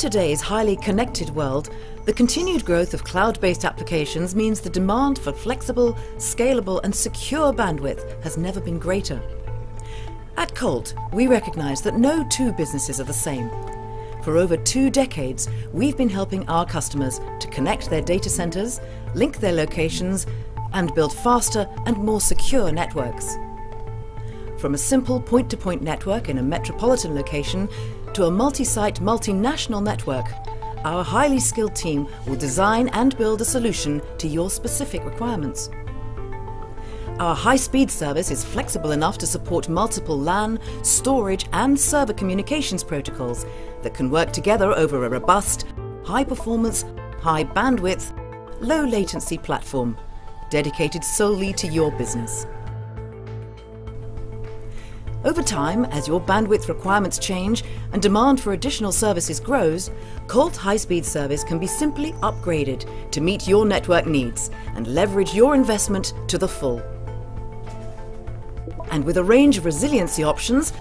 today's highly connected world, the continued growth of cloud-based applications means the demand for flexible, scalable and secure bandwidth has never been greater. At Colt, we recognize that no two businesses are the same. For over 2 decades, we've been helping our customers to connect their data centers, link their locations, and build faster and more secure networks. From a simple point-to-point network in a metropolitan location to a multi-site, multinational network, our highly skilled team will design and build a solution to your specific requirements. Our high-speed service is flexible enough to support multiple LAN, storage and server communications protocols that can work together over a robust, high-performance, high-bandwidth, low-latency platform dedicated solely to your business. Over time, as your bandwidth requirements change and demand for additional services grows, Colt High Speed Service can be simply upgraded to meet your network needs and leverage your investment to the full. And with a range of resiliency options,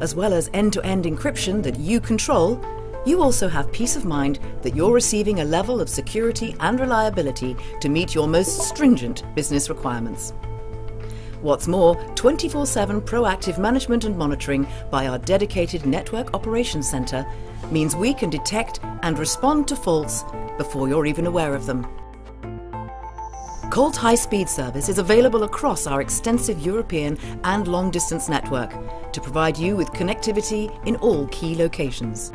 as well as end-to-end encryption that you control, you also have peace of mind that you're receiving a level of security and reliability to meet your most stringent business requirements. What's more, 24/7 proactive management and monitoring by our dedicated Network Operations Center means we can detect and respond to faults before you're even aware of them. Colt High Speed Service is available across our extensive European and long-distance network to provide you with connectivity in all key locations.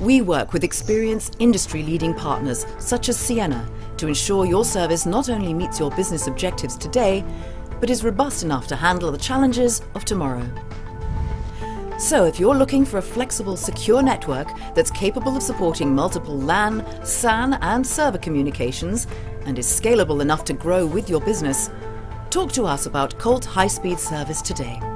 We work with experienced industry-leading partners such as Siena to ensure your service not only meets your business objectives today, but is robust enough to handle the challenges of tomorrow. So if you're looking for a flexible, secure network that's capable of supporting multiple LAN, SAN and server communications and is scalable enough to grow with your business, talk to us about Colt High Speed Service today.